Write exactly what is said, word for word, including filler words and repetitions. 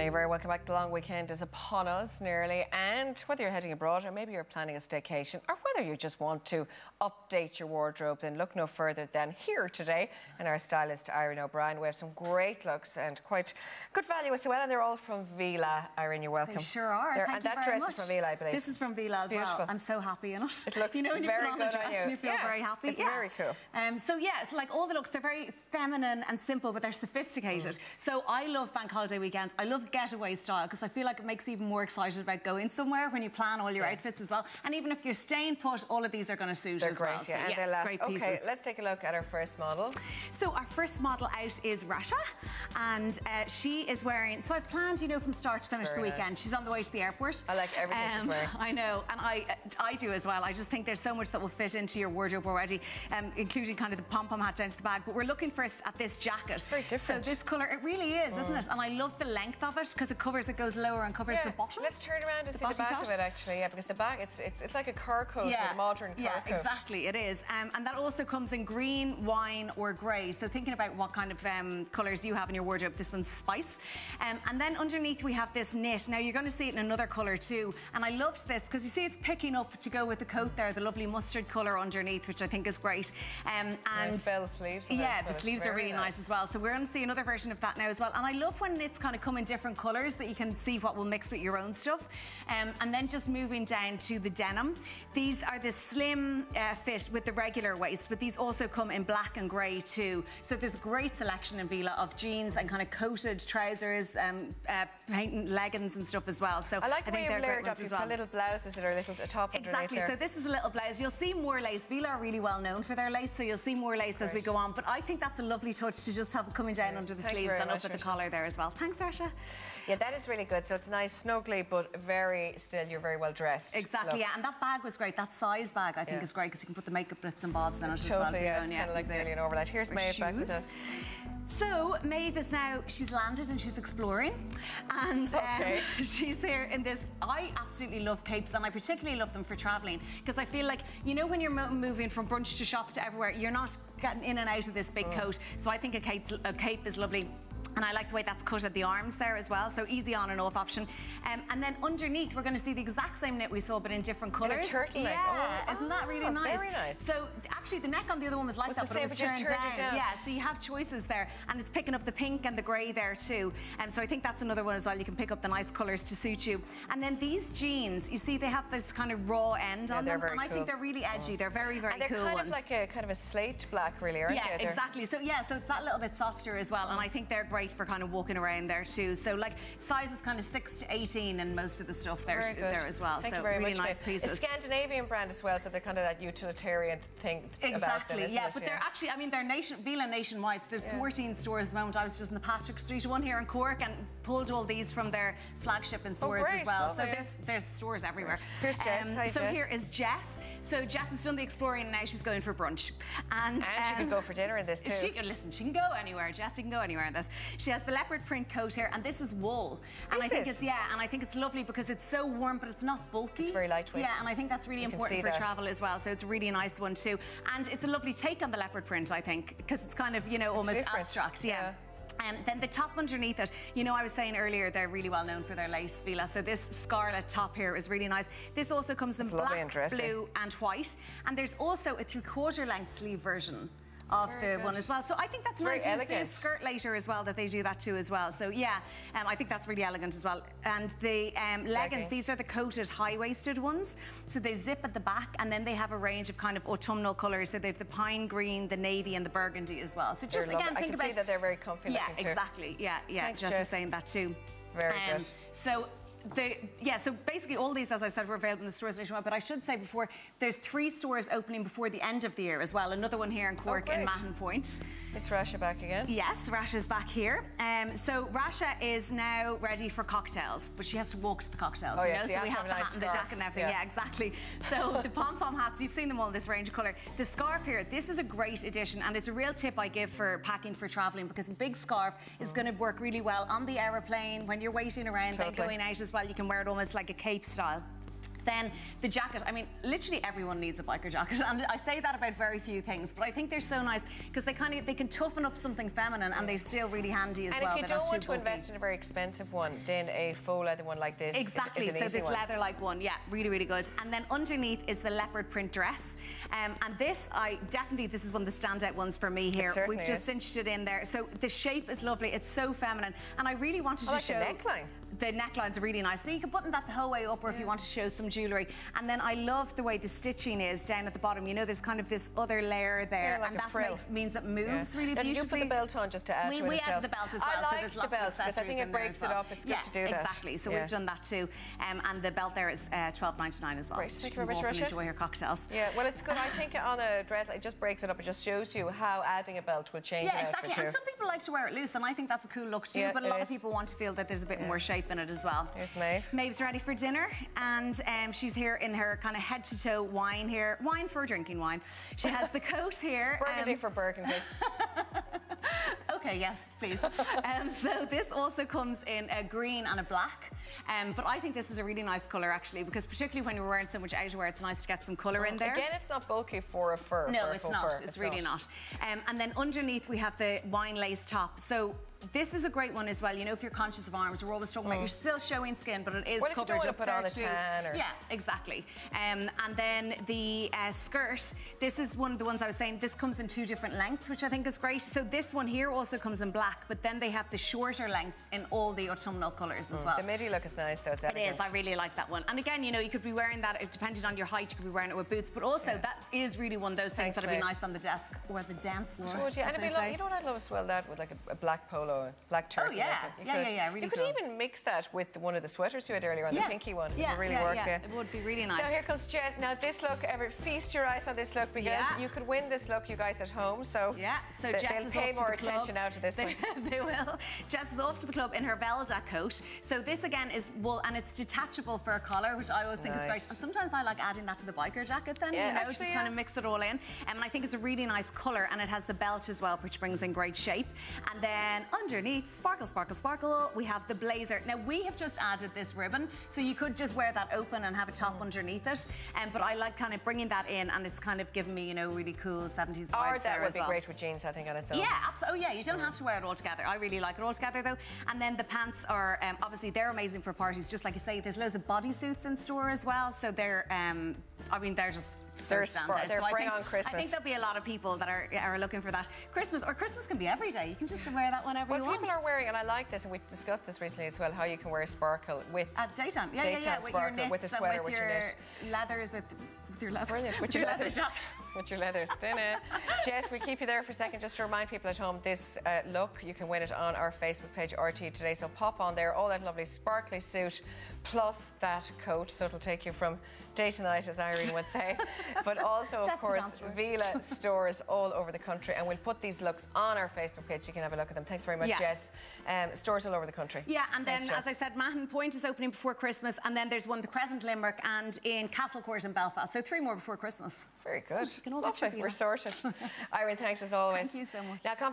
Now you're very welcome back. The long weekend is upon us nearly, and whether you're heading abroad or maybe you're planning a staycation or whether you just want to update your wardrobe, then look no further than here today and our stylist Irene O'Brien. We have some great looks and quite good value as well, and they're all from Vila. Irene, you're welcome. They sure are. They're, Thank and you that dress much. Is from Vila, I believe. This is from Vila as well. I'm so happy in it. It looks you know, when very you put on good a dress on you. And you feel yeah, very happy. It's yeah. very cool. Um, so yeah, it's like all the looks, they're very feminine and simple, but they're sophisticated. Mm. So I love bank holiday weekends. I love getaway style, because I feel like it makes you even more excited about going somewhere when you plan all your yeah. outfits as well. And even if you're staying put, all of these are going to suit They're as great, well. Yeah, so, and yeah, they last. Great pieces. Okay, let's take a look at our first model. So our first model out is Rasha, and uh, she is wearing. So I've planned, you know, from start to finish Very the weekend. Nice. She's on the way to the airport. I like everything um, she's wearing. I know, and I I do as well. I just think there's so much that will fit into your wardrobe already, um, including kind of the pom pom hat down to the bag. But we're looking first at this jacket. It's very different. So this colour, it really is, mm. isn't it? And I love the length of. it because it covers, it goes lower and covers yeah. the bottom. Let's turn around and the see the back tot. of it actually, yeah, because the back, it's it's, it's like a car coat, yeah. a modern car yeah, coat. Yeah, exactly, it is. Um, and that also comes in green, wine or grey. So thinking about what kind of um, colours you have in your wardrobe, this one's spice. Um, and then underneath we have this knit. Now you're going to see it in another colour too. And I loved this because you see it's picking up to go with the coat there, the lovely mustard colour underneath, which I think is great. Um, and nice bell sleeves. Yeah, the sleeves are really nice. nice as well. So we're going to see another version of that now as well. And I love when knits kind of come in different different colours that you can see what will mix with your own stuff. Um, and then just moving down to the denim. These are the slim uh, fit with the regular waist, but these also come in black and grey too. So there's a great selection in Vila of jeans and kind of coated trousers, um, uh, patent leggings and stuff as well. So I like the way you've layered up. You've got little blouses that are a little top underneath. Exactly, so this is a little blouse. You'll see more lace. Vila are really well known for their lace, so you'll see more lace as we go on. But I think that's a lovely touch to just have it coming down under the sleeves and up at the collar there as well. Thanks, Rasha. Yeah, that is really good. So it's nice, snuggly, but very still, you're very well dressed. Exactly, Look. yeah. And that bag was great. That size bag, I think, yeah. is great because you can put the makeup bits and bobs in it totally, as well. Totally, yeah. It's yeah. kind of like nearly an overlay. Here's Maeve back with us. So Maeve is now, she's landed and she's exploring, and um, okay. she's here in this. I absolutely love capes, and I particularly love them for travelling because I feel like, you know, when you're moving from brunch to shop to everywhere, you're not getting in and out of this big mm. coat. So I think a cape, a cape is lovely. And I like the way that's cut at the arms there as well, so easy on and off option. Um, and then underneath, we're going to see the exact same knit we saw, but in different colours. In a turtleneck. Yeah, oh, isn't that really oh, nice? Very nice. So actually, the neck on the other one was like was that, but same, it was but turned, turned down. down. Yeah, so you have choices there, and it's picking up the pink and the grey there too. And um, so I think that's another one as well. You can pick up the nice colours to suit you. And then these jeans, you see, they have this kind of raw end yeah, on them, and I cool. think they're really edgy. Oh. They're very, very and they're cool kind ones. Of like a kind of a slate black, really, aren't yeah, they? Yeah, exactly. So yeah, so it's that little bit softer as well, and I think they're great. For kind of walking around there too, so like sizes kind of six to eighteen, and most of the stuff there there as well. Thank so you very really much, nice pieces. It's a Scandinavian brand as well, so they're kind of that utilitarian thing. Exactly, about them, yeah. It, but yeah. they're actually, I mean, they're nation Vila nationwide. So there's yeah. fourteen stores at the moment. I was just in the Patrick Street one here in Cork and pulled all these from their flagship in Swords oh, as well. So there's there's stores everywhere. Here's Jess. Um, Hi, so Jess. Here is Jess. So Jess has done the exploring, and now she's going for brunch. And, and um, she can go for dinner in this too. She can listen. She can go anywhere. Jess can go anywhere in this. She has the leopard print coat here, and this is wool. And is I think it? it's yeah, and I think it's lovely because it's so warm, but it's not bulky. It's very lightweight. Yeah, and I think that's really you important for that. travel as well. So it's a really nice one too, and it's a lovely take on the leopard print, I think, because it's kind of you know it's almost different. abstract. Yeah. yeah. Um, then the top underneath it, you know, I was saying earlier, they're really well known for their lace, Vila. So this scarlet top here is really nice. This also comes in it's black, and blue, and white. And there's also a three-quarter length sleeve version of Very the good. one as well. So I think that's nice. You'll see a skirt later as well, that they do that too as well. So yeah, um, I think that's really elegant as well. And the um, leggings, leggings, these are the coated high-waisted ones. So they zip at the back, and then they have a range of kind of autumnal colours. So they have the pine green, the navy, and the burgundy as well. So just they're again, lovely. think I can about... see that they're very comfy yeah, looking exactly. too. Yeah, exactly. Yeah, yeah, Thanks, just Jess. saying that too. Very um, good. So. The, yeah, so basically all these, as I said, were available in the stores nationwide, but I should say before, there's three stores opening before the end of the year as well. Another one here in Cork oh, in Mountain Point. It's Rasha back again. Yes, Rasha's back here. Um, so Rasha is now ready for cocktails, but she has to walk to the cocktails. Oh, you yes, know? So, so we have, have the nice hat scarf. and the jacket and everything. Yeah, yeah exactly. So the pom-pom hats, you've seen them all in this range of colour. The scarf here, this is a great addition, and it's a real tip I give for packing for travelling, because a big scarf mm. is going to work really well on the aeroplane, when you're waiting around, totally. then going out as well. You can wear it almost like a cape style. then the jacket, I mean, literally everyone needs a biker jacket, and I say that about very few things, but I think they're so nice because they kind of they can toughen up something feminine, and they're still really handy as and well. And if you don't want to bulky. invest in a very expensive one, then a faux leather one like this exactly. is, is an so this one. leather like one, yeah, really, really good. And then underneath is the leopard print dress, um, and this I definitely this is one of the standout ones for me here. We've just is. cinched it in there, so the shape is lovely. It's so feminine, and I really wanted I to like show the neckline. The neckline's really nice, so you can button that the whole way up, or yeah. if you want to show some jewellery. And then I love the way the stitching is down at the bottom. You know, there's kind of this other layer there, yeah, like and that makes, means it moves yeah. really now, beautifully. Did you put the belt on just to add we, to it? We itself. added the belt as well, I like so there's lots the belt, of accessories I think it breaks well. it up. It's yeah, good to do exactly. that. Exactly. So yeah. we've done that too. Um, and the belt there is uh, twelve ninety-nine as well. Great. Thank you very much, Rasha. Enjoy your cocktails. Yeah. Well, it's good. I think on a dress, it just breaks it up. It just shows you how adding a belt will change. Yeah, exactly. And some people like to wear it loose, and I think that's a cool look too. But a lot of people want to feel that there's a bit more shape in it as well. Here's Maeve. Maeve's ready for dinner, and um, she's here in her kind of head to toe wine here. Wine for drinking wine. She has the coat here. Burgundy um, for burgundy. Okay, yes, please. um, so this also comes in a green and a black. Um, but I think this is a really nice colour actually, because particularly when you're wearing so much outerwear, it's nice to get some colour in there. Again, it's not bulky for a fur. No, for it's, a not. Fur. It's, it's really not. not. Um, and then underneath we have the wine lace top. So this is a great one as well. You know, if you're conscious of arms, we're always talking mm. about you're still showing skin, but it is well, covered if you don't up there put on a tan or... Yeah, exactly. Um, and then the uh, skirt. This is one of the ones I was saying. This comes in two different lengths, which I think is great. So this one here also comes in black, but then they have the shorter lengths in all the autumnal colours mm. as well. The midi look is nice, though. It's elegant. It is. I really like that one. And again, you know, you could be wearing that depending on your height. You could be wearing it with boots, but also yeah. that is really one of those things that'll be nice on the desk or the dance floor. Sure, yeah. And it'd be lovely. You know what I love as well? That with like a, a black polo. Black turkey. Oh yeah, you yeah, could, yeah, yeah, really You cool. could even mix that with one of the sweaters you had earlier on, yeah. the pinky one. Yeah, it would really yeah, work. Yeah. Yeah. It would be really nice. Now here comes Jess. Now this look, ever feast your eyes on this look, because yeah. you could win this look, you guys at home. So yeah, so th Jess they'll is pay more the attention now to this they, one. They will. Jess is off to the club in her Velda coat. So this again is wool, and it's detachable for a collar, which I always think nice. is great. And sometimes I like adding that to the biker jacket. Then yeah, you know, actually, just yeah. kind of mix it all in. Um, and I think it's a really nice color, and it has the belt as well, which brings in great shape. And then underneath, sparkle, sparkle, sparkle, we have the blazer. Now, we have just added this ribbon, so you could just wear that open and have a top mm. underneath it. Um, but I like kind of bringing that in, and it's kind of giving me, you know, really cool seventies vibes. Or that there would as be well. great with jeans, I think, on its own. Yeah, absolutely. Oh, yeah, you don't mm. have to wear it all together. I really like it all together, though. And then the pants are, um, obviously, they're amazing for parties. Just like you say, there's loads of bodysuits in store as well, so they're, um, I mean, they're just... They're, so they're so bring think, on Christmas. I think there'll be a lot of people that are are looking for that. Christmas, or Christmas can be every day. You can just wear that whenever well, you want. Well, people are wearing, and I like this, and we discussed this recently as well, how you can wear sparkle with... At daytime. Yeah, daytime yeah, yeah. Sparkle, with, your with a sweater, with your, with your knit. leathers, with, with your leathers. Brilliant. With your leather jacket. With your leathers. Jess, we'll keep you there for a second just to remind people at home, this uh, look, you can win it on our Facebook page, R T Today. So pop on there, all that lovely sparkly suit, plus that coat. So it'll take you from day to night, as Irene would say. But also, of course, Vila stores all over the country. And we'll put these looks on our Facebook page. You can have a look at them. Thanks very much, yeah. Jess. Um, stores all over the country. Yeah, and Thanks, then, Jess. as I said, Mountain Point is opening before Christmas. And then there's one, the Crescent Limerick, and in Castle Court in Belfast. So three more before Christmas. Very good. So you can all Lovely. We're sorted. Irene, thanks as always. Thank you so much. Now,